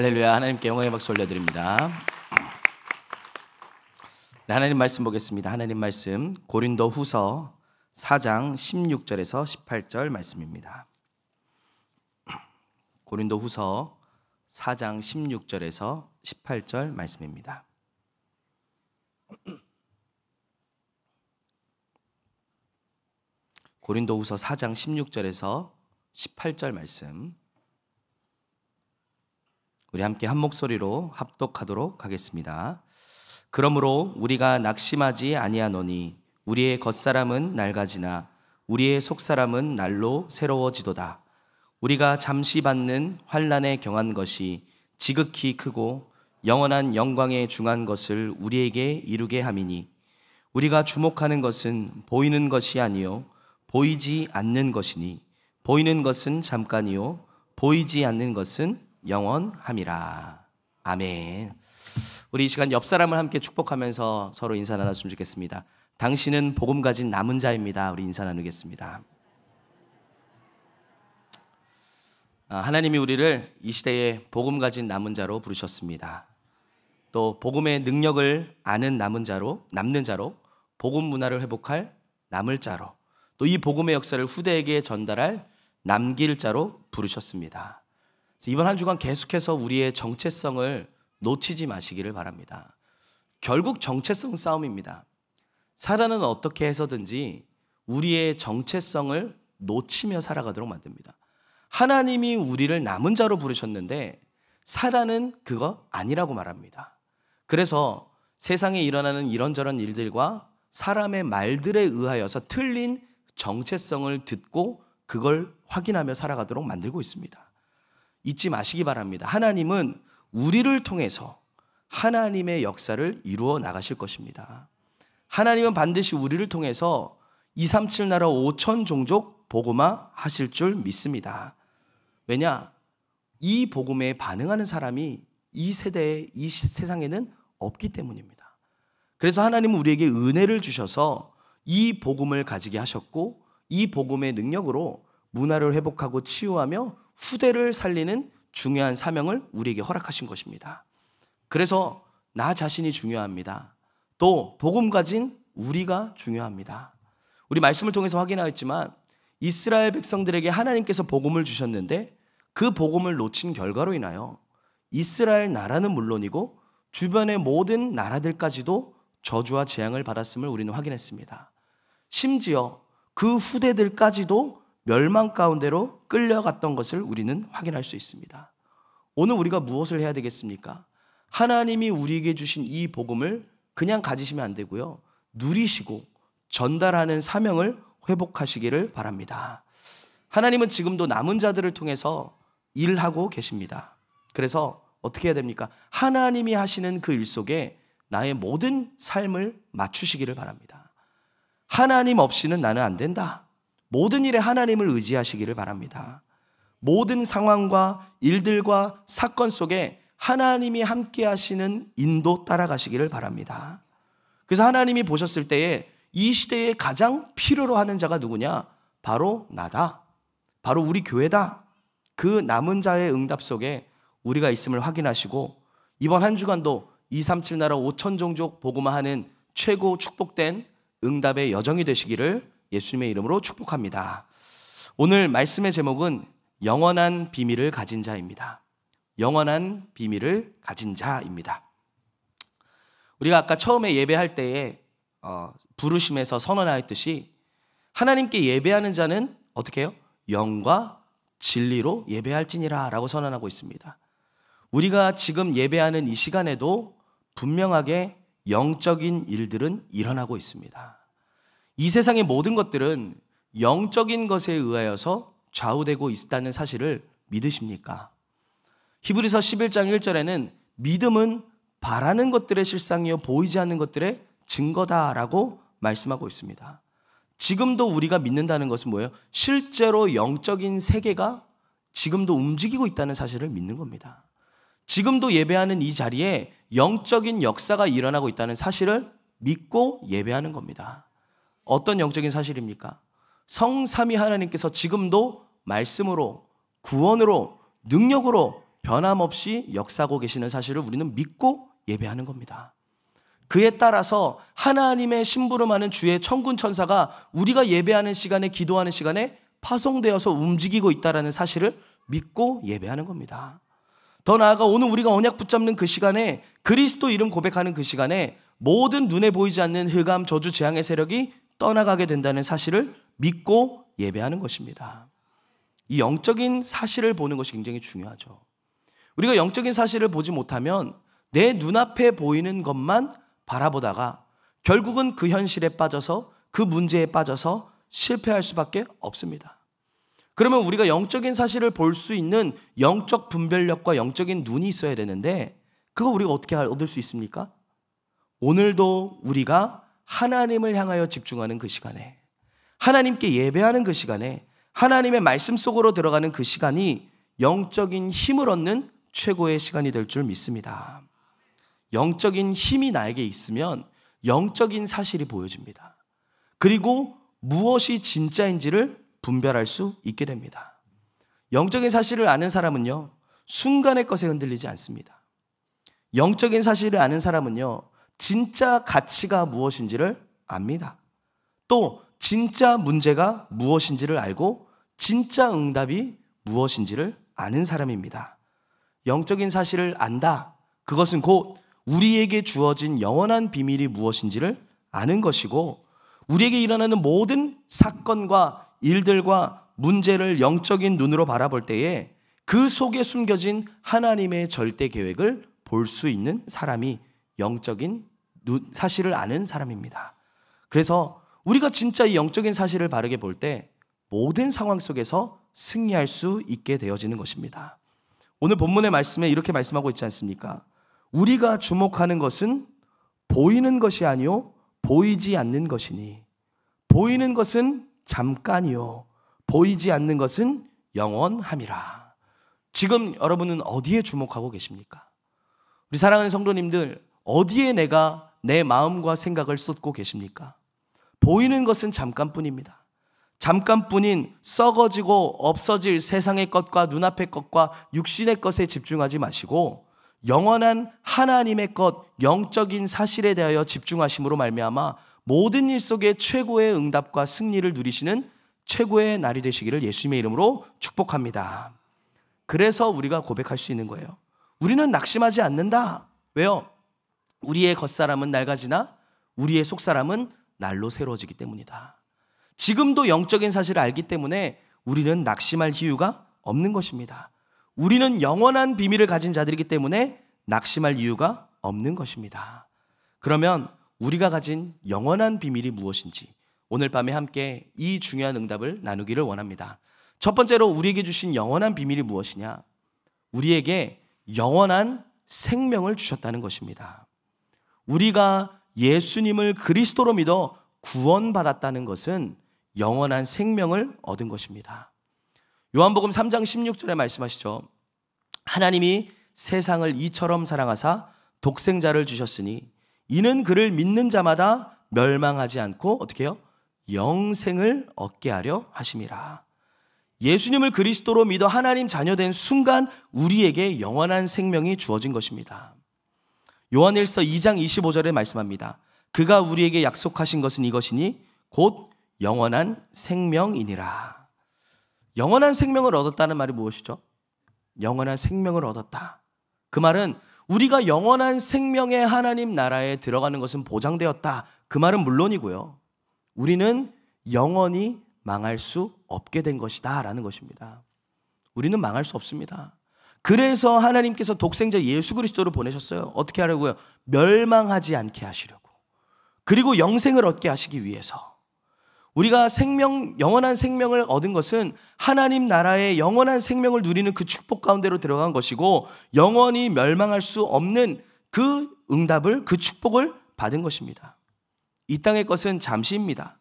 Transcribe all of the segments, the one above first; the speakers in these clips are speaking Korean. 할렐루야. 하나님께 영광의 박수 올려드립니다. 하나님 말씀 보겠습니다. 하나님 말씀 고린도 후서 4장 16절에서 18절 말씀입니다. 고린도 후서 4장 16절에서 18절 말씀입니다. 고린도 후서 4장 16절에서 18절 말씀 우리 함께 한 목소리로 합독하도록 하겠습니다. 그러므로 우리가 낙심하지 아니하노니 우리의 겉사람은 낡아지나 우리의 속사람은 날로 새로워지도다. 우리가 잠시 받는 환난에 경한 것이 지극히 크고 영원한 영광에 중한 것을 우리에게 이루게 함이니 우리가 주목하는 것은 보이는 것이 아니요 보이지 않는 것이니 보이는 것은 잠깐이요 보이지 않는 것은 영원함이라. 아멘. 우리 이 시간 옆 사람을 함께 축복하면서 서로 인사 나눴으면 좋겠습니다. 당신은 복음 가진 남은 자입니다. 우리 인사 나누겠습니다. 하나님이 우리를 이 시대에 복음 가진 남은 자로 부르셨습니다. 또 복음의 능력을 아는 남는 자로 복음 문화를 회복할 남을 자로 또 이 복음의 역사를 후대에게 전달할 남길 자로 부르셨습니다. 이번 한 주간 계속해서 우리의 정체성을 놓치지 마시기를 바랍니다. 결국 정체성 싸움입니다. 사단은 어떻게 해서든지 우리의 정체성을 놓치며 살아가도록 만듭니다. 하나님이 우리를 남은 자로 부르셨는데 사단은 그거 아니라고 말합니다. 그래서 세상에 일어나는 이런저런 일들과 사람의 말들에 의하여서 틀린 정체성을 듣고 그걸 확인하며 살아가도록 만들고 있습니다. 잊지 마시기 바랍니다. 하나님은 우리를 통해서 하나님의 역사를 이루어 나가실 것입니다. 하나님은 반드시 우리를 통해서 237 나라 5천 종족 복음화 하실 줄 믿습니다. 왜냐? 이 복음에 반응하는 사람이 이 세대에 이 세상에는 없기 때문입니다. 그래서 하나님은 우리에게 은혜를 주셔서 이 복음을 가지게 하셨고 이 복음의 능력으로 문화를 회복하고 치유하며 후대를 살리는 중요한 사명을 우리에게 허락하신 것입니다. 그래서 나 자신이 중요합니다. 또 복음 가진 우리가 중요합니다. 우리 말씀을 통해서 확인하였지만 이스라엘 백성들에게 하나님께서 복음을 주셨는데 그 복음을 놓친 결과로 인하여 이스라엘 나라는 물론이고 주변의 모든 나라들까지도 저주와 재앙을 받았음을 우리는 확인했습니다. 심지어 그 후대들까지도 멸망 가운데로 끌려갔던 것을 우리는 확인할 수 있습니다. 오늘 우리가 무엇을 해야 되겠습니까? 하나님이 우리에게 주신 이 복음을 그냥 가지시면 안 되고요. 누리시고 전달하는 사명을 회복하시기를 바랍니다. 하나님은 지금도 남은 자들을 통해서 일하고 계십니다. 그래서 어떻게 해야 됩니까? 하나님이 하시는 그 일 속에 나의 모든 삶을 맞추시기를 바랍니다. 하나님 없이는 나는 안 된다. 모든 일에 하나님을 의지하시기를 바랍니다. 모든 상황과 일들과 사건 속에 하나님이 함께 하시는 인도 따라가시기를 바랍니다. 그래서 하나님이 보셨을 때에 이 시대에 가장 필요로 하는 자가 누구냐? 바로 나다. 바로 우리 교회다. 그 남은 자의 응답 속에 우리가 있음을 확인하시고 이번 한 주간도 237 나라 5천 종족 복음화하는 최고 축복된 응답의 여정이 되시기를 예수님의 이름으로 축복합니다. 오늘 말씀의 제목은 영원한 비밀을 가진 자입니다. 영원한 비밀을 가진 자입니다. 우리가 아까 처음에 예배할 때에 부르심에서 선언하였듯이 하나님께 예배하는 자는 어떻게 해요? 영과 진리로 예배할지니라 라고 선언하고 있습니다. 우리가 지금 예배하는 이 시간에도 분명하게 영적인 일들은 일어나고 있습니다. 이 세상의 모든 것들은 영적인 것에 의하여서 좌우되고 있다는 사실을 믿으십니까? 히브리서 11장 1절에는 믿음은 바라는 것들의 실상이요 보이지 않는 것들의 증거다라고 말씀하고 있습니다. 지금도 우리가 믿는다는 것은 뭐예요? 실제로 영적인 세계가 지금도 움직이고 있다는 사실을 믿는 겁니다. 지금도 예배하는 이 자리에 영적인 역사가 일어나고 있다는 사실을 믿고 예배하는 겁니다. 어떤 영적인 사실입니까? 성삼위 하나님께서 지금도 말씀으로 구원으로 능력으로 변함없이 역사하고 계시는 사실을 우리는 믿고 예배하는 겁니다. 그에 따라서 하나님의 심부름하는 주의 천군 천사가 우리가 예배하는 시간에, 기도하는 시간에 파송되어서 움직이고 있다는 사실을 믿고 예배하는 겁니다. 더 나아가 오늘 우리가 언약 붙잡는 그 시간에, 그리스도 이름 고백하는 그 시간에 모든 눈에 보이지 않는 흑암, 저주, 재앙의 세력이 떠나가게 된다는 사실을 믿고 예배하는 것입니다. 이 영적인 사실을 보는 것이 굉장히 중요하죠. 우리가 영적인 사실을 보지 못하면 내 눈앞에 보이는 것만 바라보다가 결국은 그 현실에 빠져서, 그 문제에 빠져서 실패할 수밖에 없습니다. 그러면 우리가 영적인 사실을 볼 수 있는 영적 분별력과 영적인 눈이 있어야 되는데, 그거 우리가 어떻게 얻을 수 있습니까? 오늘도 우리가 하나님을 향하여 집중하는 그 시간에, 하나님께 예배하는 그 시간에, 하나님의 말씀 속으로 들어가는 그 시간이 영적인 힘을 얻는 최고의 시간이 될 줄 믿습니다. 영적인 힘이 나에게 있으면 영적인 사실이 보여집니다. 그리고 무엇이 진짜인지를 분별할 수 있게 됩니다. 영적인 사실을 아는 사람은요, 순간의 것에 흔들리지 않습니다. 영적인 사실을 아는 사람은요, 진짜 가치가 무엇인지를 압니다. 또 진짜 문제가 무엇인지를 알고 진짜 응답이 무엇인지를 아는 사람입니다. 영적인 사실을 안다. 그것은 곧 우리에게 주어진 영원한 비밀이 무엇인지를 아는 것이고, 우리에게 일어나는 모든 사건과 일들과 문제를 영적인 눈으로 바라볼 때에 그 속에 숨겨진 하나님의 절대 계획을 볼 수 있는 사람이 영적인 사실을 아는 사람입니다. 그래서 우리가 진짜 이 영적인 사실을 바르게 볼 때 모든 상황 속에서 승리할 수 있게 되어지는 것입니다. 오늘 본문의 말씀에 이렇게 말씀하고 있지 않습니까? 우리가 주목하는 것은 보이는 것이 아니요 보이지 않는 것이니, 보이는 것은 잠깐이요 보이지 않는 것은 영원함이라. 지금 여러분은 어디에 주목하고 계십니까? 우리 사랑하는 성도님들, 어디에 내가 내 마음과 생각을 쏟고 계십니까? 보이는 것은 잠깐뿐입니다. 잠깐뿐인 썩어지고 없어질 세상의 것과 눈앞의 것과 육신의 것에 집중하지 마시고, 영원한 하나님의 것, 영적인 사실에 대하여 집중하심으로 말미암아 모든 일 속에 최고의 응답과 승리를 누리시는 최고의 날이 되시기를 예수님의 이름으로 축복합니다. 그래서 우리가 고백할 수 있는 거예요. 우리는 낙심하지 않는다. 왜요? 우리의 겉사람은 낡아지나 우리의 속사람은 날로 새로워지기 때문이다. 지금도 영적인 사실을 알기 때문에 우리는 낙심할 이유가 없는 것입니다. 우리는 영원한 비밀을 가진 자들이기 때문에 낙심할 이유가 없는 것입니다. 그러면 우리가 가진 영원한 비밀이 무엇인지 오늘 밤에 함께 이 중요한 응답을 나누기를 원합니다. 첫 번째로 우리에게 주신 영원한 비밀이 무엇이냐? 우리에게 영원한 생명을 주셨다는 것입니다. 우리가 예수님을 그리스도로 믿어 구원받았다는 것은 영원한 생명을 얻은 것입니다. 요한복음 3장 16절에 말씀하시죠. 하나님이 세상을 이처럼 사랑하사 독생자를 주셨으니 이는 그를 믿는 자마다 멸망하지 않고 어떻게 해요? 영생을 얻게 하려 하심이라. 예수님을 그리스도로 믿어 하나님 자녀된 순간 우리에게 영원한 생명이 주어진 것입니다. 요한일서 2장 25절에 말씀합니다. 그가 우리에게 약속하신 것은 이것이니 곧 영원한 생명이니라. 영원한 생명을 얻었다는 말이 무엇이죠? 영원한 생명을 얻었다. 그 말은 우리가 영원한 생명의 하나님 나라에 들어가는 것은 보장되었다. 그 말은 물론이고요, 우리는 영원히 망할 수 없게 된 것이다 라는 것입니다. 우리는 망할 수 없습니다. 그래서 하나님께서 독생자 예수 그리스도를 보내셨어요. 어떻게 하려고요? 멸망하지 않게 하시려고, 그리고 영생을 얻게 하시기 위해서. 우리가 영원한 생명을 얻은 것은 하나님 나라의 영원한 생명을 누리는 그 축복 가운데로 들어간 것이고, 영원히 멸망할 수 없는 그 응답을, 그 축복을 받은 것입니다. 이 땅의 것은 잠시입니다.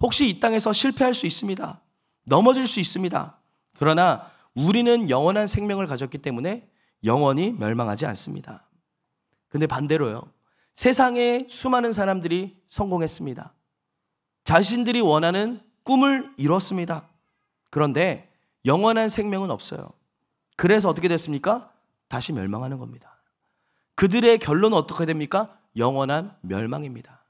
혹시 이 땅에서 실패할 수 있습니다. 넘어질 수 있습니다. 그러나 우리는 영원한 생명을 가졌기 때문에 영원히 멸망하지 않습니다. 근데 반대로요, 세상에 수많은 사람들이 성공했습니다. 자신들이 원하는 꿈을 이뤘습니다. 그런데 영원한 생명은 없어요. 그래서 어떻게 됐습니까? 다시 멸망하는 겁니다. 그들의 결론은 어떻게 됩니까? 영원한 멸망입니다.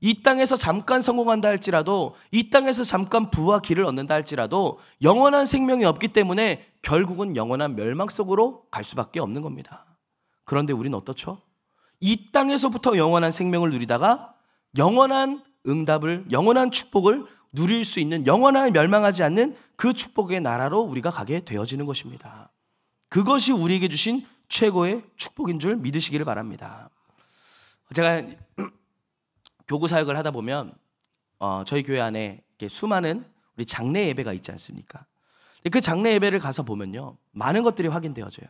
이 땅에서 잠깐 성공한다 할지라도, 이 땅에서 잠깐 부와 길을 얻는다 할지라도 영원한 생명이 없기 때문에 결국은 영원한 멸망 속으로 갈 수밖에 없는 겁니다. 그런데 우리는 어떻죠? 이 땅에서부터 영원한 생명을 누리다가 영원한 응답을, 영원한 축복을 누릴 수 있는, 영원한 멸망하지 않는 그 축복의 나라로 우리가 가게 되어지는 것입니다. 그것이 우리에게 주신 최고의 축복인 줄 믿으시기를 바랍니다. 제가 교구 사역을 하다 보면 저희 교회 안에 수많은 우리 장례 예배가 있지 않습니까? 그 장례 예배를 가서 보면요, 많은 것들이 확인되어져요.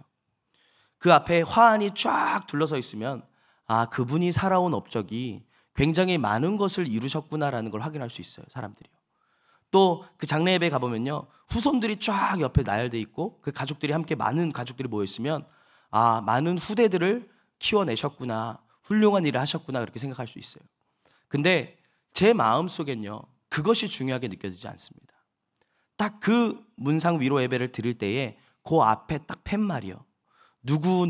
그 앞에 화환이 쫙 둘러서 있으면 아, 그분이 살아온 업적이 굉장히 많은 것을 이루셨구나라는 걸 확인할 수 있어요, 사람들이요. 또 그 장례 예배에 가보면요, 후손들이 쫙 옆에 나열돼 있고 그 가족들이 함께, 많은 가족들이 모여있으면 아, 많은 후대들을 키워내셨구나, 훌륭한 일을 하셨구나, 그렇게 생각할 수 있어요. 근데 제 마음속엔요, 그것이 중요하게 느껴지지 않습니다. 딱 그 문상 위로 예배를 드릴 때에 그 앞에 딱 팻말이요, 누구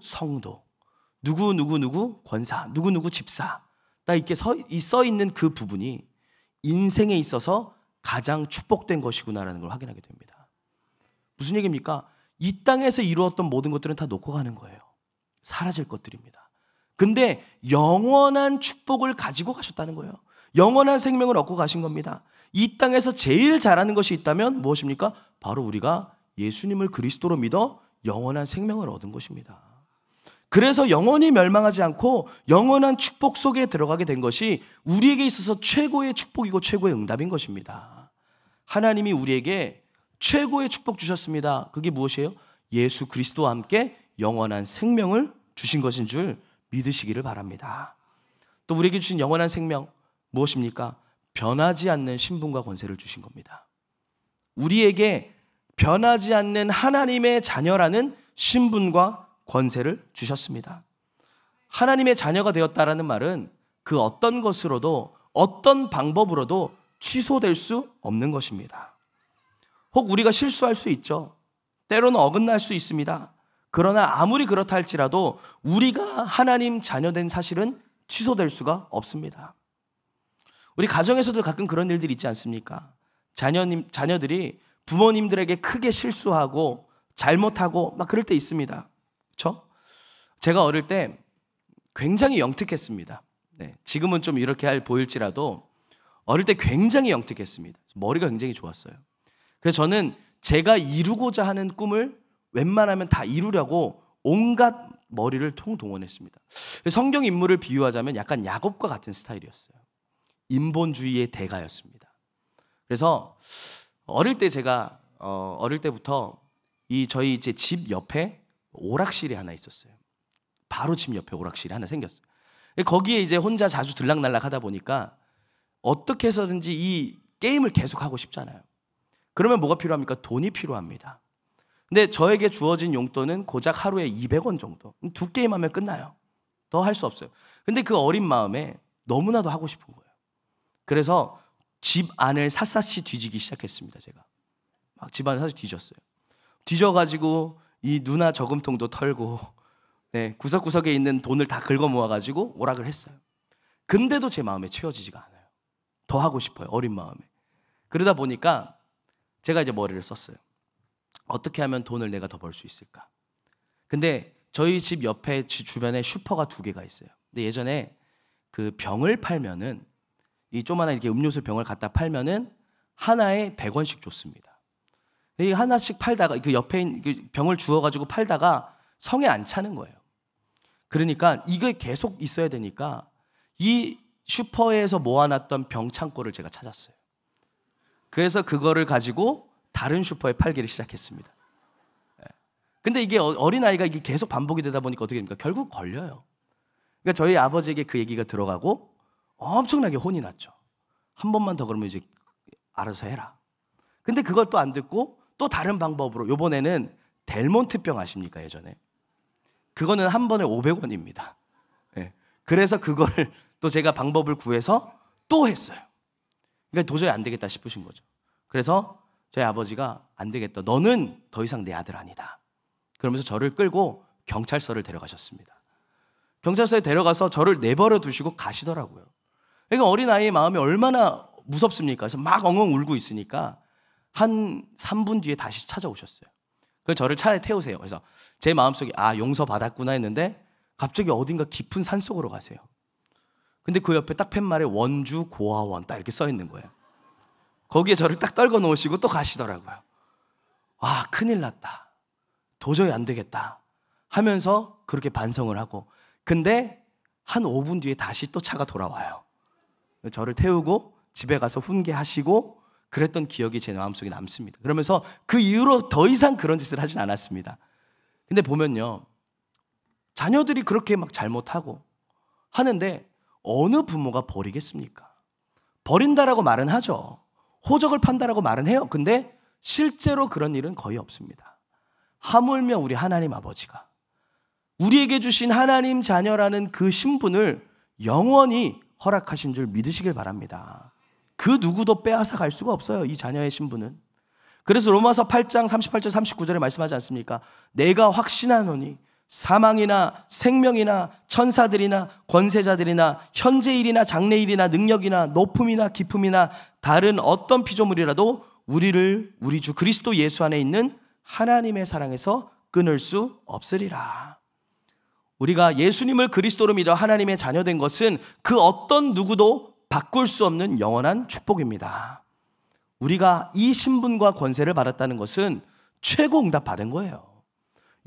성도, 누구 권사, 누구 집사, 딱 이렇게 써 있는 그 부분이 인생에 있어서 가장 축복된 것이구나라는 걸 확인하게 됩니다. 무슨 얘기입니까? 이 땅에서 이루었던 모든 것들은 다 놓고 가는 거예요. 사라질 것들입니다. 근데 영원한 축복을 가지고 가셨다는 거예요. 영원한 생명을 얻고 가신 겁니다. 이 땅에서 제일 잘하는 것이 있다면 무엇입니까? 바로 우리가 예수님을 그리스도로 믿어 영원한 생명을 얻은 것입니다. 그래서 영원히 멸망하지 않고 영원한 축복 속에 들어가게 된 것이 우리에게 있어서 최고의 축복이고 최고의 응답인 것입니다. 하나님이 우리에게 최고의 축복 주셨습니다. 그게 무엇이에요? 예수 그리스도와 함께 영원한 생명을 주신 것인 줄 믿으시기를 바랍니다. 또 우리에게 주신 영원한 생명 무엇입니까? 변하지 않는 신분과 권세를 주신 겁니다. 우리에게 변하지 않는 하나님의 자녀라는 신분과 권세를 주셨습니다. 하나님의 자녀가 되었다라는 말은 그 어떤 것으로도, 어떤 방법으로도 취소될 수 없는 것입니다. 혹 우리가 실수할 수 있죠. 때로는 어긋날 수 있습니다. 그러나 아무리 그렇다 할지라도 우리가 하나님 자녀된 사실은 취소될 수가 없습니다. 우리 가정에서도 가끔 그런 일들이 있지 않습니까? 자녀들이 부모님들에게 크게 실수하고 잘못하고 막 그럴 때 있습니다. 그렇죠? 제가 어릴 때 굉장히 영특했습니다. 네, 지금은 좀 이렇게 보일지라도 어릴 때 굉장히 영특했습니다. 머리가 굉장히 좋았어요. 그래서 저는 제가 이루고자 하는 꿈을 웬만하면 다 이루려고 온갖 머리를 통동원했습니다. 성경 인물을 비유하자면 약간 야곱과 같은 스타일이었어요. 인본주의의 대가였습니다. 그래서 어릴 때 제가 어릴 때부터 이 저희 이제 집 옆에 오락실이 하나 있었어요. 바로 집 옆에 오락실이 하나 생겼어요. 거기에 이제 혼자 자주 들락날락 하다 보니까 어떻게 해서든지 이 게임을 계속 하고 싶잖아요. 그러면 뭐가 필요합니까? 돈이 필요합니다. 근데 저에게 주어진 용돈은 고작 하루에 200원 정도. 두 게임 하면 끝나요. 더 할 수 없어요. 근데 그 어린 마음에 너무나도 하고 싶은 거예요. 그래서 집 안을 샅샅이 뒤지기 시작했습니다. 제가 막 집 안을 샅샅이 뒤졌어요. 뒤져가지고 이 누나 저금통도 털고, 네, 구석구석에 있는 돈을 다 긁어 모아가지고 오락을 했어요. 근데도 제 마음에 채워지지가 않아요. 더 하고 싶어요, 어린 마음에. 그러다 보니까 제가 이제 머리를 썼어요. 어떻게 하면 돈을 내가 더 벌 수 있을까? 근데 저희 집 옆에 주변에 슈퍼가 2개가 있어요. 근데 예전에 그 병을 팔면은, 이 조그마한 이렇게 음료수 병을 갖다 팔면은 하나에 100원씩 줬습니다. 이 하나씩 팔다가 그 옆에 병을 주워가지고 팔다가 성에 안 차는 거예요. 그러니까 이게 계속 있어야 되니까 이 슈퍼에서 모아놨던 병 창고를 제가 찾았어요. 그래서 그거를 가지고 다른 슈퍼에 팔기를 시작했습니다. 근데 이게 어린아이가 이게 계속 반복이 되다 보니까 어떻게 됩니까? 결국 걸려요. 그러니까 저희 아버지에게 그 얘기가 들어가고 엄청나게 혼이 났죠. 한 번만 더 그러면 이제 알아서 해라. 근데 그걸 또 안 듣고 또 다른 방법으로, 요번에는 델몬트병 아십니까? 예전에 그거는 한 번에 500원입니다 네. 그래서 그거를 또 제가 방법을 구해서 또 했어요. 그러니까 도저히 안 되겠다 싶으신 거죠. 그래서 저희 아버지가 안 되겠다, 너는 더 이상 내 아들 아니다, 그러면서 저를 끌고 경찰서를 데려가셨습니다. 경찰서에 데려가서 저를 내버려 두시고 가시더라고요. 그러니까 어린아이의 마음이 얼마나 무섭습니까? 그래서 막 엉엉 울고 있으니까 한 3분 뒤에 다시 찾아오셨어요. 그래서 저를 차에 태우세요. 그래서 제 마음속에 아, 용서받았구나 했는데 갑자기 어딘가 깊은 산속으로 가세요. 근데 그 옆에 딱 팻말에 원주 고아원 딱 이렇게 써 있는 거예요. 거기에 저를 딱 떨궈 놓으시고 또 가시더라고요. 아, 큰일 났다. 도저히 안 되겠다 하면서 그렇게 반성을 하고, 근데 한 5분 뒤에 다시 또 차가 돌아와요. 저를 태우고 집에 가서 훈계하시고 그랬던 기억이 제 마음속에 남습니다. 그러면서 그 이후로 더 이상 그런 짓을 하진 않았습니다. 근데 보면요, 자녀들이 그렇게 막 잘못하고 하는데 어느 부모가 버리겠습니까? 버린다라고 말은 하죠. 호적을 판다라고 말은 해요. 근데 실제로 그런 일은 거의 없습니다. 하물며 우리 하나님 아버지가 우리에게 주신 하나님 자녀라는 그 신분을 영원히 허락하신 줄 믿으시길 바랍니다. 그 누구도 빼앗아 갈 수가 없어요, 이 자녀의 신분은. 그래서 로마서 8장 38절 39절에 말씀하지 않습니까? 내가 확신하노니 사망이나 생명이나 천사들이나 권세자들이나 현재일이나 장래일이나 능력이나 높음이나 깊음이나 다른 어떤 피조물이라도 우리를 우리 주 그리스도 예수 안에 있는 하나님의 사랑에서 끊을 수 없으리라. 우리가 예수님을 그리스도로 믿어 하나님의 자녀된 것은 그 어떤 누구도 바꿀 수 없는 영원한 축복입니다. 우리가 이 신분과 권세를 받았다는 것은 최고 응답 받은 거예요.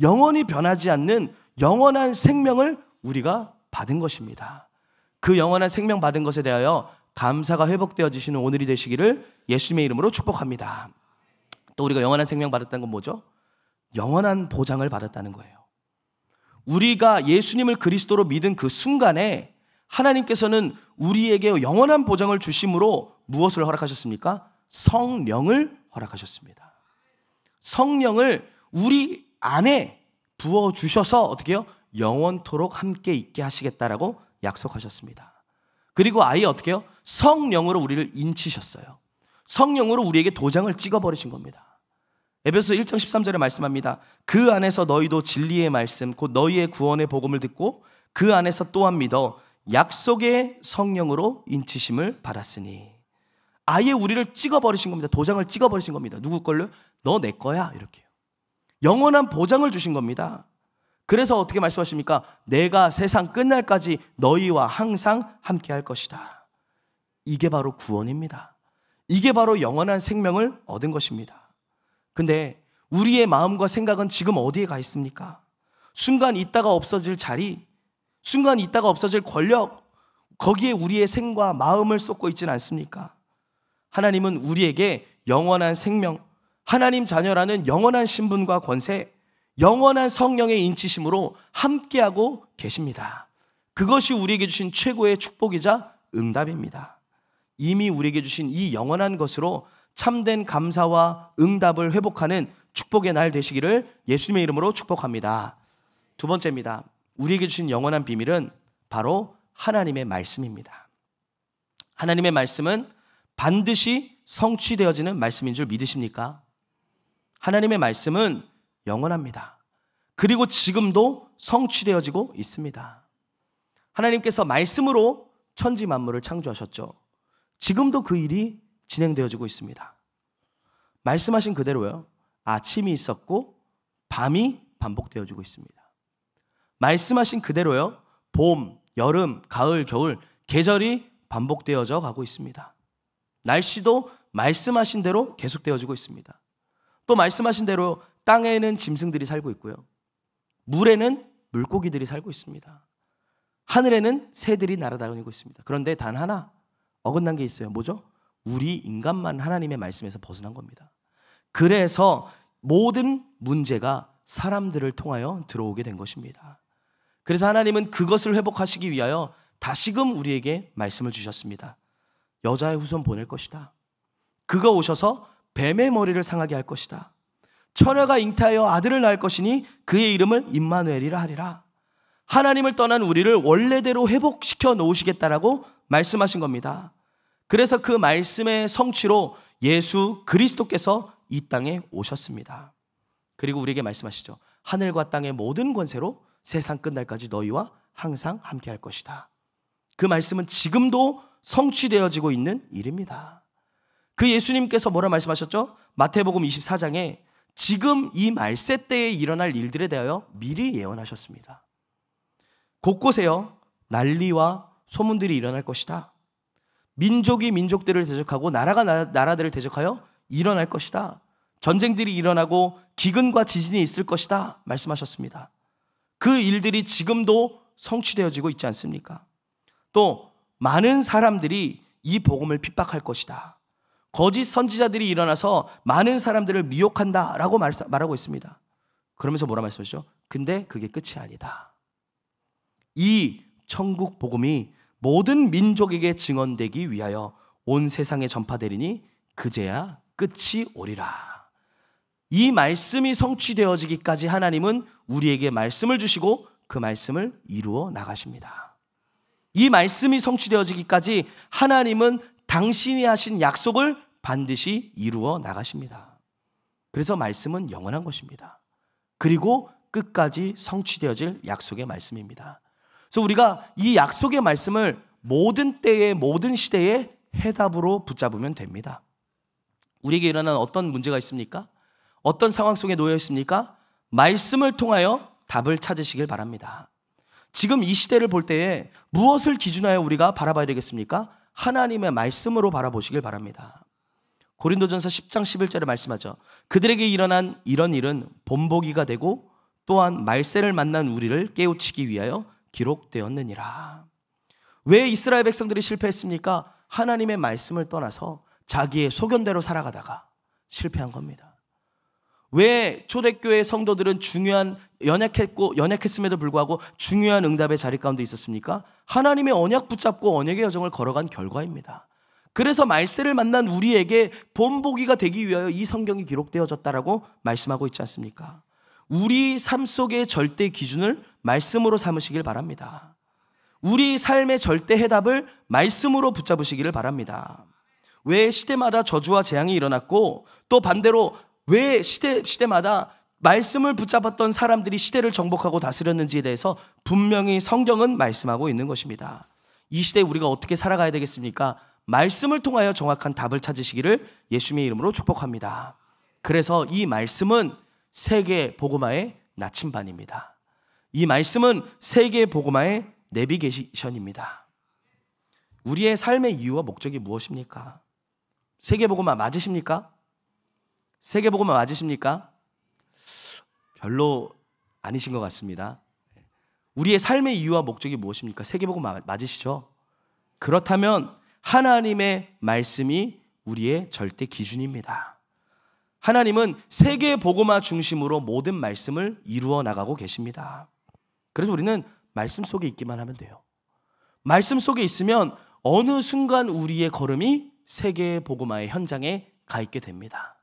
영원히 변하지 않는 영원한 생명을 우리가 받은 것입니다. 그 영원한 생명 받은 것에 대하여 감사가 회복되어지시는 오늘이 되시기를 예수님의 이름으로 축복합니다. 또 우리가 영원한 생명 받았다는 건 뭐죠? 영원한 보장을 받았다는 거예요. 우리가 예수님을 그리스도로 믿은 그 순간에 하나님께서는 우리에게 영원한 보장을 주심으로 무엇을 허락하셨습니까? 성령을 허락하셨습니다. 성령을 우리 안에 부어주셔서 어떻게 해요? 영원토록 함께 있게 하시겠다라고 약속하셨습니다. 그리고 아예 어떻게 해요? 성령으로 우리를 인치셨어요. 성령으로 우리에게 도장을 찍어버리신 겁니다. 에베소서 1장 13절에 말씀합니다. 그 안에서 너희도 진리의 말씀 곧 너희의 구원의 복음을 듣고 그 안에서 또한 믿어 약속의 성령으로 인치심을 받았으니. 아예 우리를 찍어버리신 겁니다. 도장을 찍어버리신 겁니다. 누구 걸로? 너 내 거야, 이렇게. 영원한 보장을 주신 겁니다. 그래서 어떻게 말씀하십니까? 내가 세상 끝날까지 너희와 항상 함께 할 것이다. 이게 바로 구원입니다. 이게 바로 영원한 생명을 얻은 것입니다. 근데 우리의 마음과 생각은 지금 어디에 가 있습니까? 순간 있다가 없어질 자리, 순간 있다가 없어질 권력, 거기에 우리의 생과 마음을 쏟고 있지는 않습니까? 하나님은 우리에게 영원한 생명, 하나님 자녀라는 영원한 신분과 권세, 영원한 성령의 인치심으로 함께하고 계십니다. 그것이 우리에게 주신 최고의 축복이자 응답입니다. 이미 우리에게 주신 이 영원한 것으로 참된 감사와 응답을 회복하는 축복의 날 되시기를 예수님의 이름으로 축복합니다. 두 번째입니다. 우리에게 주신 영원한 비밀은 바로 하나님의 말씀입니다. 하나님의 말씀은 반드시 성취되어지는 말씀인 줄 믿으십니까? 하나님의 말씀은 영원합니다. 그리고 지금도 성취되어지고 있습니다. 하나님께서 말씀으로 천지 만물을 창조하셨죠. 지금도 그 일이 진행되어지고 있습니다. 말씀하신 그대로요, 아침이 있었고 밤이 반복되어지고 있습니다. 말씀하신 그대로요, 봄, 여름, 가을, 겨울 계절이 반복되어져 가고 있습니다. 날씨도 말씀하신 대로 계속되어지고 있습니다. 또 말씀하신 대로 땅에는 짐승들이 살고 있고요, 물에는 물고기들이 살고 있습니다. 하늘에는 새들이 날아다니고 있습니다. 그런데 단 하나 어긋난 게 있어요. 뭐죠? 우리 인간만 하나님의 말씀에서 벗어난 겁니다. 그래서 모든 문제가 사람들을 통하여 들어오게 된 것입니다. 그래서 하나님은 그것을 회복하시기 위하여 다시금 우리에게 말씀을 주셨습니다. 여자의 후손 보낼 것이다. 그가 오셔서 뱀의 머리를 상하게 할 것이다. 처녀가 잉태하여 아들을 낳을 것이니 그의 이름을 임마누엘이라 하리라. 하나님을 떠난 우리를 원래대로 회복시켜 놓으시겠다라고 말씀하신 겁니다. 그래서 그 말씀의 성취로 예수 그리스도께서 이 땅에 오셨습니다. 그리고 우리에게 말씀하시죠. 하늘과 땅의 모든 권세로 세상 끝날까지 너희와 항상 함께할 것이다. 그 말씀은 지금도 성취되어지고 있는 일입니다. 그 예수님께서 뭐라 말씀하셨죠? 마태복음 24장에 지금 이 말세 때에 일어날 일들에 대하여 미리 예언하셨습니다. 곳곳에요 난리와 소문들이 일어날 것이다. 민족이 민족들을 대적하고 나라가 나라들을 대적하여 일어날 것이다. 전쟁들이 일어나고 기근과 지진이 있을 것이다 말씀하셨습니다. 그 일들이 지금도 성취되어지고 있지 않습니까? 또 많은 사람들이 이 복음을 핍박할 것이다. 거짓 선지자들이 일어나서 많은 사람들을 미혹한다 라고 말하고 있습니다. 그러면서 뭐라 말씀하시죠? 근데 그게 끝이 아니다. 이 천국 복음이 모든 민족에게 증언되기 위하여 온 세상에 전파되리니 그제야 끝이 오리라. 이 말씀이 성취되어지기까지 하나님은 우리에게 말씀을 주시고 그 말씀을 이루어 나가십니다. 이 말씀이 성취되어지기까지 하나님은 당신이 하신 약속을 반드시 이루어 나가십니다. 그래서 말씀은 영원한 것입니다. 그리고 끝까지 성취되어질 약속의 말씀입니다. 그래서 우리가 이 약속의 말씀을 모든 때에 모든 시대에 해답으로 붙잡으면 됩니다. 우리에게 일어난 어떤 문제가 있습니까? 어떤 상황 속에 놓여 있습니까? 말씀을 통하여 답을 찾으시길 바랍니다. 지금 이 시대를 볼 때에 무엇을 기준하여 우리가 바라봐야 되겠습니까? 하나님의 말씀으로 바라보시길 바랍니다. 고린도전서 10장 11절에 말씀하죠. 그들에게 일어난 이런 일은 본보기가 되고 또한 말세를 만난 우리를 깨우치기 위하여 기록되었느니라. 왜 이스라엘 백성들이 실패했습니까? 하나님의 말씀을 떠나서 자기의 소견대로 살아가다가 실패한 겁니다. 왜 초대교회 성도들은 연약했음에도 불구하고 중요한 응답의 자리 가운데 있었습니까? 하나님의 언약 붙잡고 언약의 여정을 걸어간 결과입니다. 그래서 말세를 만난 우리에게 본보기가 되기 위하여 이 성경이 기록되어졌다라고 말씀하고 있지 않습니까? 우리 삶 속의 절대 기준을 말씀으로 삼으시길 바랍니다. 우리 삶의 절대 해답을 말씀으로 붙잡으시기를 바랍니다. 왜 시대마다 저주와 재앙이 일어났고 또 반대로 왜 시대마다 말씀을 붙잡았던 사람들이 시대를 정복하고 다스렸는지에 대해서 분명히 성경은 말씀하고 있는 것입니다. 이 시대에 우리가 어떻게 살아가야 되겠습니까? 말씀을 통하여 정확한 답을 찾으시기를 예수님의 이름으로 축복합니다. 그래서 이 말씀은 세계 복음화의 나침반입니다. 이 말씀은 세계 복음화의 내비게이션입니다. 우리의 삶의 이유와 목적이 무엇입니까? 세계복음화 맞으십니까? 세계복음화 맞으십니까? 별로 아니신 것 같습니다. 우리의 삶의 이유와 목적이 무엇입니까? 세계복음화 맞으시죠? 그렇다면 하나님의 말씀이 우리의 절대 기준입니다. 하나님은 세계복음화 중심으로 모든 말씀을 이루어 나가고 계십니다. 그래서 우리는 말씀 속에 있기만 하면 돼요. 말씀 속에 있으면 어느 순간 우리의 걸음이 세계복음화의 현장에 가 있게 됩니다.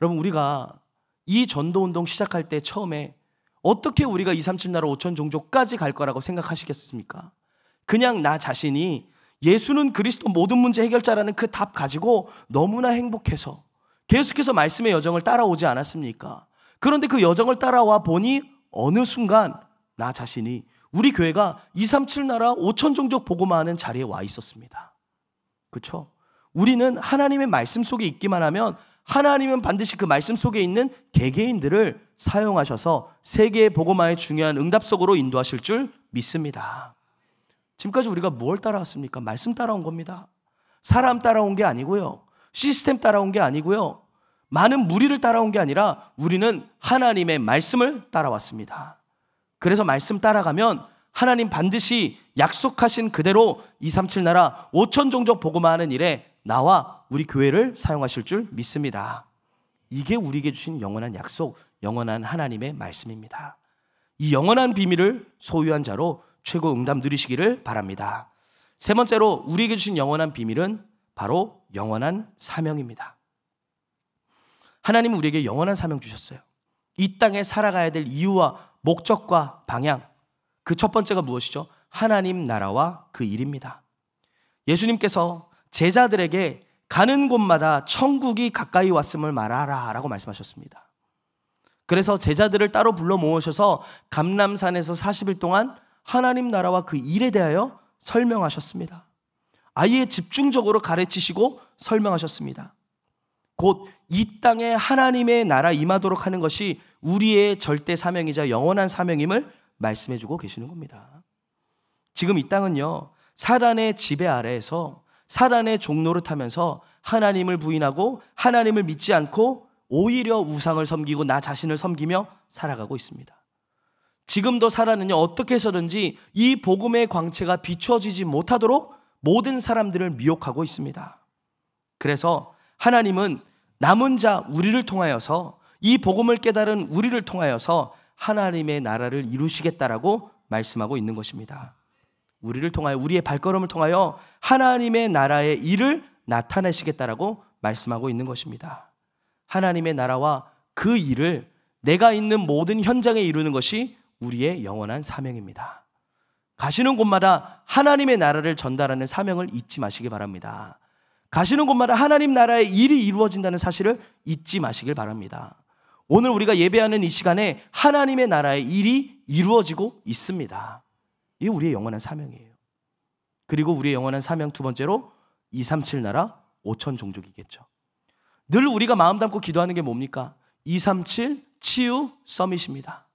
여러분, 우리가 이 전도운동 시작할 때 처음에 어떻게 우리가 237나라 5천 종족까지 갈 거라고 생각하시겠습니까? 그냥 나 자신이 예수는 그리스도 모든 문제 해결자라는 그 답 가지고 너무나 행복해서 계속해서 말씀의 여정을 따라오지 않았습니까? 그런데 그 여정을 따라와 보니 어느 순간 나 자신이 우리 교회가 237나라 5천 종족 복음화하는 자리에 와 있었습니다. 그렇죠? 우리는 하나님의 말씀 속에 있기만 하면 하나님은 반드시 그 말씀 속에 있는 개개인들을 사용하셔서 세계의 복음화의 중요한 응답 속으로 인도하실 줄 믿습니다. 지금까지 우리가 뭘 따라왔습니까? 말씀 따라온 겁니다. 사람 따라온 게 아니고요. 시스템 따라온 게 아니고요. 많은 무리를 따라온 게 아니라 우리는 하나님의 말씀을 따라왔습니다. 그래서 말씀 따라가면 하나님 반드시 약속하신 그대로 237나라 5천 종족 복음화하는 일에 나와 우리 교회를 사용하실 줄 믿습니다. 이게 우리에게 주신 영원한 약속, 영원한 하나님의 말씀입니다. 이 영원한 비밀을 소유한 자로 최고 응답 누리시기를 바랍니다. 세 번째로 우리에게 주신 영원한 비밀은 바로 영원한 사명입니다. 하나님은 우리에게 영원한 사명 주셨어요. 이 땅에 살아가야 될 이유와 목적과 방향, 그 첫 번째가 무엇이죠? 하나님 나라와 그 일입니다. 예수님께서 제자들에게 가는 곳마다 천국이 가까이 왔음을 말하라 라고 말씀하셨습니다. 그래서 제자들을 따로 불러 모으셔서 감람산에서 40일 동안 하나님 나라와 그 일에 대하여 설명하셨습니다. 아예 집중적으로 가르치시고 설명하셨습니다. 곧 이 땅에 하나님의 나라 임하도록 하는 것이 우리의 절대 사명이자 영원한 사명임을 말씀해주고 계시는 겁니다. 지금 이 땅은요, 사단의 지배 아래에서 사단의 종노릇 하면서 하나님을 부인하고 하나님을 믿지 않고 오히려 우상을 섬기고 나 자신을 섬기며 살아가고 있습니다. 지금도 사단은요, 어떻게 해서든지 이 복음의 광채가 비춰지지 못하도록 모든 사람들을 미혹하고 있습니다. 그래서 하나님은 남은 자 우리를 통하여서, 이 복음을 깨달은 우리를 통하여서 하나님의 나라를 이루시겠다라고 말씀하고 있는 것입니다. 우리를 통하여, 우리의 발걸음을 통하여 하나님의 나라의 일을 나타내시겠다라고 말씀하고 있는 것입니다. 하나님의 나라와 그 일을 내가 있는 모든 현장에 이루는 것이 우리의 영원한 사명입니다. 가시는 곳마다 하나님의 나라를 전달하는 사명을 잊지 마시기 바랍니다. 가시는 곳마다 하나님 나라의 일이 이루어진다는 사실을 잊지 마시길 바랍니다. 오늘 우리가 예배하는 이 시간에 하나님의 나라의 일이 이루어지고 있습니다. 이게 우리의 영원한 사명이에요. 그리고 우리의 영원한 사명 두 번째로 237 나라 5천 종족이겠죠. 늘 우리가 마음 담고 기도하는 게 뭡니까? 237 치유 서밋입니다.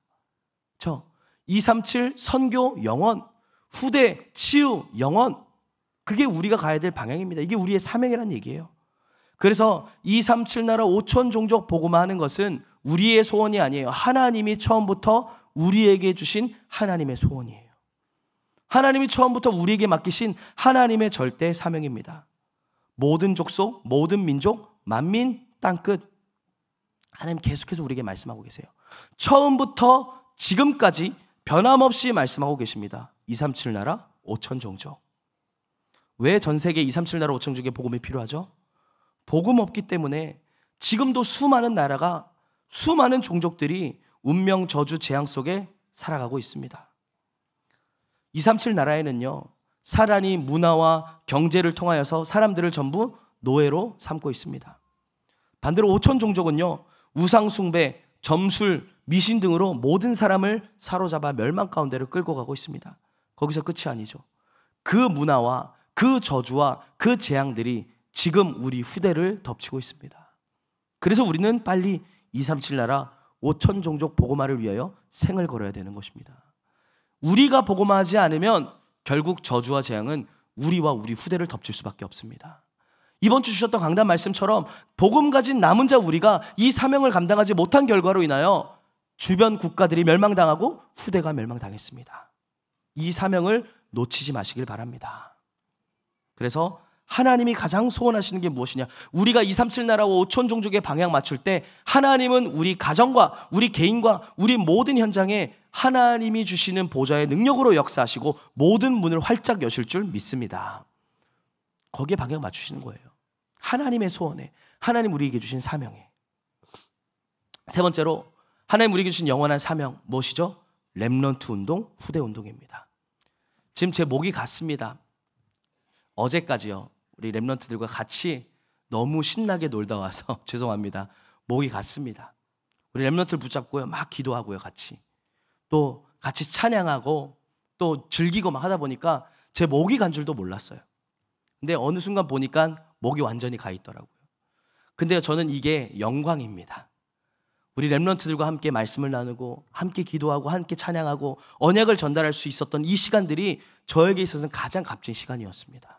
237 선교 영원, 후대 치유 영원, 그게 우리가 가야 될 방향입니다. 이게 우리의 사명이란 얘기예요. 그래서 237 나라 5천 종족 복음화하는 것은 우리의 소원이 아니에요. 하나님이 처음부터 우리에게 주신 하나님의 소원이에요. 하나님이 처음부터 우리에게 맡기신 하나님의 절대 사명입니다. 모든 족속, 모든 민족, 만민, 땅끝, 하나님 계속해서 우리에게 말씀하고 계세요. 처음부터 지금까지 변함없이 말씀하고 계십니다. 237 나라 5천 종족. 왜 전 세계 237 나라 5천 종족의 복음이 필요하죠? 복음 없기 때문에 지금도 수많은 나라가, 수많은 종족들이 운명, 저주, 재앙 속에 살아가고 있습니다. 237 나라에는요, 사단이 문화와 경제를 통하여서 사람들을 전부 노예로 삼고 있습니다. 반대로 5천 종족은요, 우상 숭배, 점술, 미신 등으로 모든 사람을 사로잡아 멸망 가운데로 끌고 가고 있습니다. 거기서 끝이 아니죠. 그 문화와 그 저주와 그 재앙들이 지금 우리 후대를 덮치고 있습니다. 그래서 우리는 빨리 237 나라 5천 종족 복음화를 위하여 생을 걸어야 되는 것입니다. 우리가 복음화하지 않으면 결국 저주와 재앙은 우리와 우리 후대를 덮칠 수밖에 없습니다. 이번 주 주셨던 강단 말씀처럼 복음 가진 남은 자 우리가 이 사명을 감당하지 못한 결과로 인하여 주변 국가들이 멸망당하고 후대가 멸망당했습니다. 이 사명을 놓치지 마시길 바랍니다. 그래서 하나님이 가장 소원하시는 게 무엇이냐? 우리가 237 나라와 5천 종족의 방향 맞출 때 하나님은 우리 가정과 우리 개인과 우리 모든 현장에 하나님이 주시는 보좌의 능력으로 역사하시고 모든 문을 활짝 여실 줄 믿습니다. 거기에 방향 맞추시는 거예요. 하나님의 소원에, 하나님 우리에게 주신 사명에. 세 번째로 하나님 우리에게 주신 영원한 사명, 무엇이죠? 렘넌트 운동, 후대 운동입니다. 지금 제 목이 갔습니다. 어제까지요, 우리 렘넌트들과 같이 너무 신나게 놀다 와서 죄송합니다. 목이 갔습니다. 우리 렘넌트를 붙잡고요, 막 기도하고요, 같이 또 같이 찬양하고 또 즐기고 막 하다 보니까 제 목이 간 줄도 몰랐어요. 근데 어느 순간 보니까 목이 완전히 가 있더라고요. 근데 저는 이게 영광입니다. 우리 렘넌트들과 함께 말씀을 나누고 함께 기도하고 함께 찬양하고 언약을 전달할 수 있었던 이 시간들이 저에게 있어서는 가장 값진 시간이었습니다.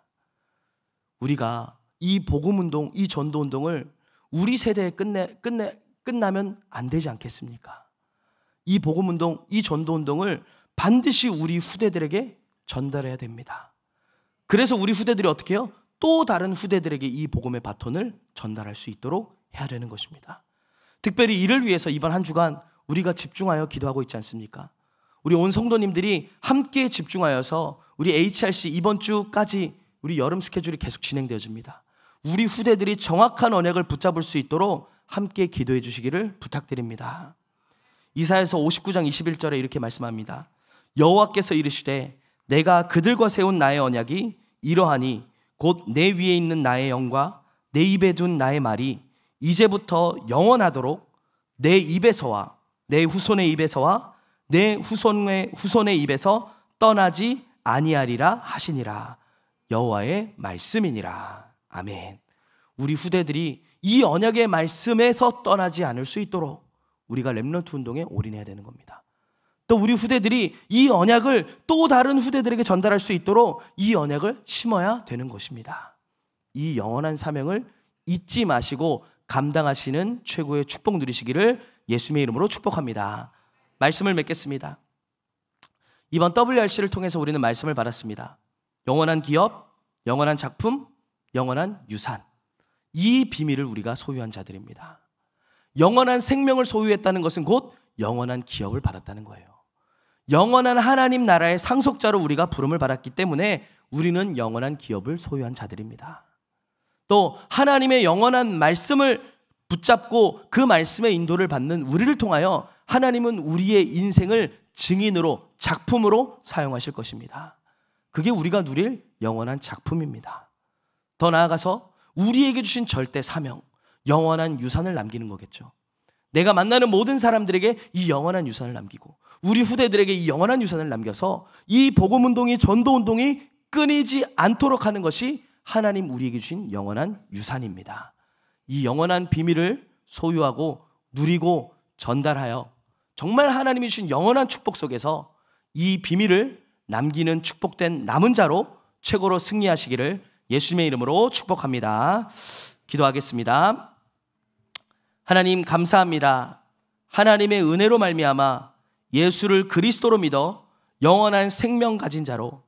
우리가 이 복음운동, 이 전도운동을 우리 세대에 끝나면 안 되지 않겠습니까? 이 복음운동, 이 전도운동을 반드시 우리 후대들에게 전달해야 됩니다. 그래서 우리 후대들이 어떻게 해요? 또 다른 후대들에게 이 복음의 바톤을 전달할 수 있도록 해야 되는 것입니다. 특별히 이를 위해서 이번 한 주간 우리가 집중하여 기도하고 있지 않습니까? 우리 온 성도님들이 함께 집중하여서 우리 HRC 이번 주까지 우리 여름 스케줄이 계속 진행되어집니다. 우리 후대들이 정확한 언약을 붙잡을 수 있도록 함께 기도해 주시기를 부탁드립니다. 이사야서 59장 21절에 이렇게 말씀합니다. 여호와께서 이르시되 내가 그들과 세운 나의 언약이 이러하니 곧 내 위에 있는 나의 영과 내 입에 둔 나의 말이 이제부터 영원하도록 내 입에서와 내 후손의 입에서와 내 후손의 입에서 떠나지 아니하리라 하시니라. 여호와의 말씀이니라. 아멘. 우리 후대들이 이 언약의 말씀에서 떠나지 않을 수 있도록 우리가 렘넌트 운동에 올인해야 되는 겁니다. 또 우리 후대들이 이 언약을 또 다른 후대들에게 전달할 수 있도록 이 언약을 심어야 되는 것입니다. 이 영원한 사명을 잊지 마시고 감당하시는 최고의 축복 누리시기를 예수님의 이름으로 축복합니다. 말씀을 맺겠습니다. 이번 WRC를 통해서 우리는 말씀을 받았습니다. 영원한 기업, 영원한 작품, 영원한 유산, 이 비밀을 우리가 소유한 자들입니다. 영원한 생명을 소유했다는 것은 곧 영원한 기업을 받았다는 거예요. 영원한 하나님 나라의 상속자로 우리가 부름을 받았기 때문에 우리는 영원한 기업을 소유한 자들입니다. 또 하나님의 영원한 말씀을 붙잡고 그 말씀의 인도를 받는 우리를 통하여 하나님은 우리의 인생을 증인으로, 작품으로 사용하실 것입니다. 그게 우리가 누릴 영원한 작품입니다. 더 나아가서 우리에게 주신 절대 사명, 영원한 유산을 남기는 거겠죠. 내가 만나는 모든 사람들에게 이 영원한 유산을 남기고 우리 후대들에게 이 영원한 유산을 남겨서 이 복음운동이, 전도운동이 끊이지 않도록 하는 것이 하나님 우리에게 주신 영원한 유산입니다. 이 영원한 비밀을 소유하고 누리고 전달하여 정말 하나님이 주신 영원한 축복 속에서 이 비밀을 남기는 축복된 남은 자로 최고로 승리하시기를 예수님의 이름으로 축복합니다. 기도하겠습니다. 하나님 감사합니다. 하나님의 은혜로 말미암아 예수를 그리스도로 믿어 영원한 생명 가진 자로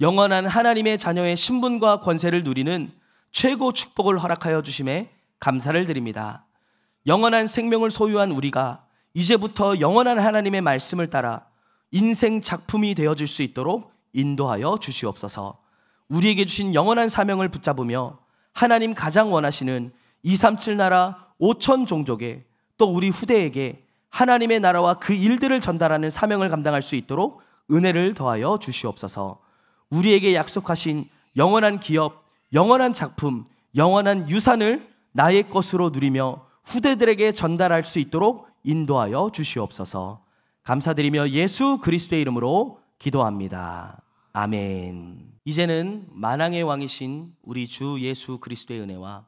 영원한 하나님의 자녀의 신분과 권세를 누리는 최고 축복을 허락하여 주심에 감사를 드립니다. 영원한 생명을 소유한 우리가 이제부터 영원한 하나님의 말씀을 따라 인생 작품이 되어질 수 있도록 인도하여 주시옵소서. 우리에게 주신 영원한 사명을 붙잡으며 하나님 가장 원하시는 237 나라 5천 종족에 또 우리 후대에게 하나님의 나라와 그 일들을 전달하는 사명을 감당할 수 있도록 은혜를 더하여 주시옵소서. 우리에게 약속하신 영원한 기업, 영원한 작품, 영원한 유산을 나의 것으로 누리며 후대들에게 전달할 수 있도록 인도하여 주시옵소서. 감사드리며 예수 그리스도의 이름으로 기도합니다. 아멘. 이제는 만왕의 왕이신 우리 주 예수 그리스도의 은혜와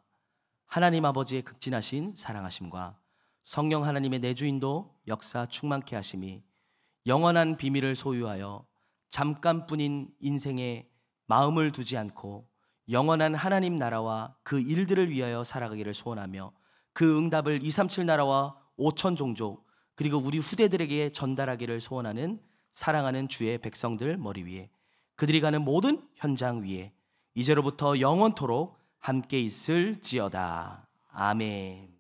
하나님 아버지의 극진하신 사랑하심과 성령 하나님의 내주인도 역사 충만케 하심이 영원한 비밀을 소유하여 잠깐뿐인 인생에 마음을 두지 않고 영원한 하나님 나라와 그 일들을 위하여 살아가기를 소원하며 그 응답을 237 나라와 5천 종족 그리고 우리 후대들에게 전달하기를 소원하는 사랑하는 주의 백성들 머리 위에 그들이 가는 모든 현장 위에 이제로부터 영원토록 함께 있을지어다. 아멘.